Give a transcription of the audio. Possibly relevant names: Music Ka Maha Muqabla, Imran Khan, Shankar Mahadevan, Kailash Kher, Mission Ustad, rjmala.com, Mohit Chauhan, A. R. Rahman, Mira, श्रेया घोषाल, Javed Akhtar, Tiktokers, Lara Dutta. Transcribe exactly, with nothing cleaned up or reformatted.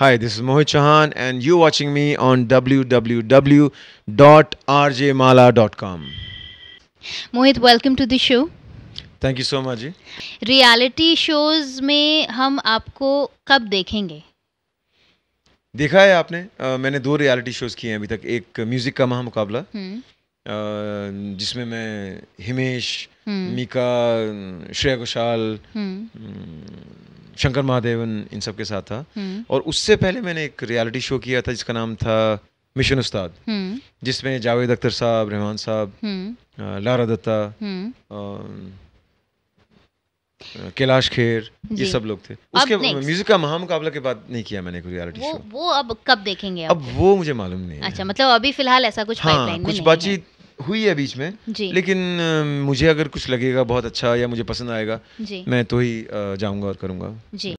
Hi, this is Mohit Chauhan and you're watching me on w w w dot r j mala dot com. Mohit, welcome to the show. Thank you so much. जी reality shows में हम आपको कब देखेंगे? देखा है आपने, आ, मैंने दो रियलिटी शोज किए हैं अभी तक. एक म्यूजिक का महा मुकाबला जिसमें मैं हिमेश, मीका, श्रेया घोषाल, शंकर महादेवन इन सब के साथ था. और उससे पहले मैंने एक रियलिटी शो किया था जिसका नाम था मिशन उस्ताद, जिसमें जावेद अख्तर साहब, रहमान साहब, लारा दत्ता, कैलाश खेर, ये सब लोग थे. उसके म्यूजिक का महा मुकाबला के बाद नहीं किया मैंने कोई रियलिटी शो. वो अब कब देखेंगे? अब वो मुझे मालूम नहीं है. अच्छा, मतलब अभी फिलहाल ऐसा कुछ पाइपलाइन में नहीं है. कुछ बातचीत हुई है बीच में, लेकिन मुझे अगर कुछ लगेगा बहुत अच्छा या मुझे पसंद आएगा, मैं तो ही जाऊंगा और करूंगा. जी,